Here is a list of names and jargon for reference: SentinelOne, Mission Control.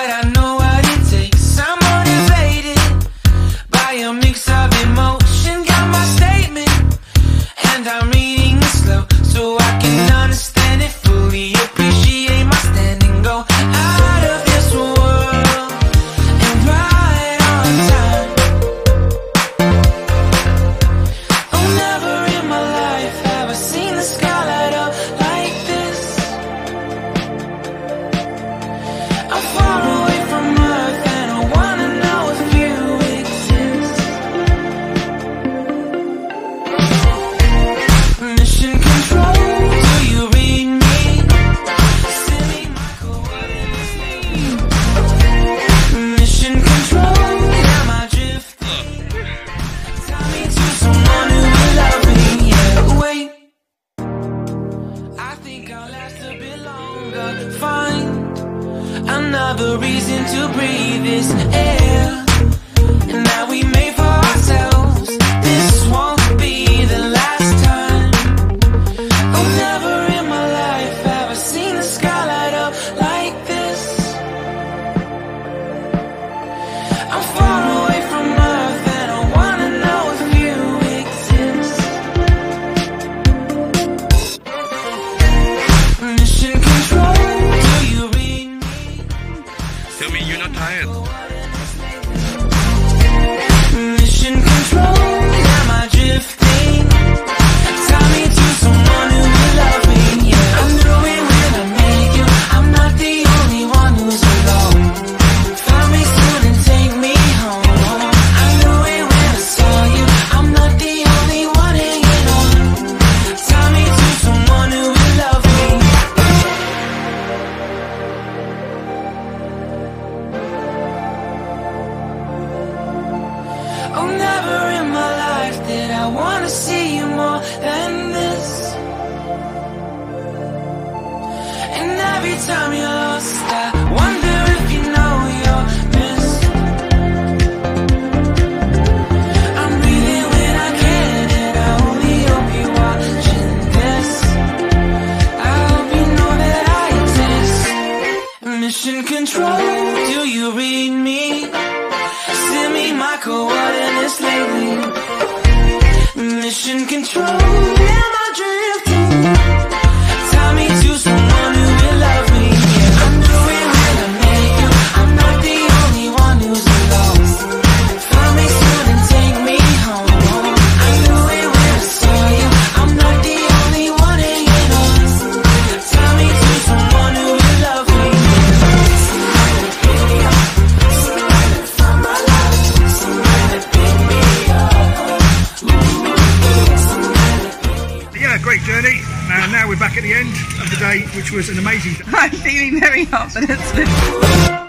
but I know what it takes. I'm motivated by a mix of emotion. Got my statement, and I'm reading it slow, so I can understand it fully, appreciate my stand and go out of this world and right on time. Oh, never in my life have I seen the sky light up like this. I'm far away from Earth and I wanna know if you exist. Mission Control, do you read me? Send me my coordinates, baby. Mission Control, am I drifting? Tie me to someone who will love me, yeah. Wait, I think I'll last a bit longer. Fine, another reason to breathe is air, and now we made for ourselves. This won't be the last time. Oh, never in my life have I seen the sky light up like this. I'm far away from Earth and I wanna know if you exist. Mission Control, do you read me? Tell me you're not tired. Mission Control, am I drifting? Tie me to someone who will love me, yeah. I knew it when I met you, I'm not the only one who's alone. Find me soon and take me home. I knew it when I saw you, I'm not the only one hanging on. Tie me to someone who will love me. Oh, never in my life did I wanna see you more than this. And every time you're lost, I wonder if you know you're missed. I'm breathing when I can, and I only hope you're watching this. I hope you know that I exist. Mission Control, do you read me? Send me my coordinates lately. Mission Control, am I drifting? Tie me to someone who will love me, yeah. I knew it when I met you, I'm not the only one who's alone. Find me soon and take me home. I knew it when I saw you, I'm not the only one hanging on. Tie me to someone who will love me, Yeah, great journey. And now we're back at the end of the day, which was an amazing day. I'm feeling very confident.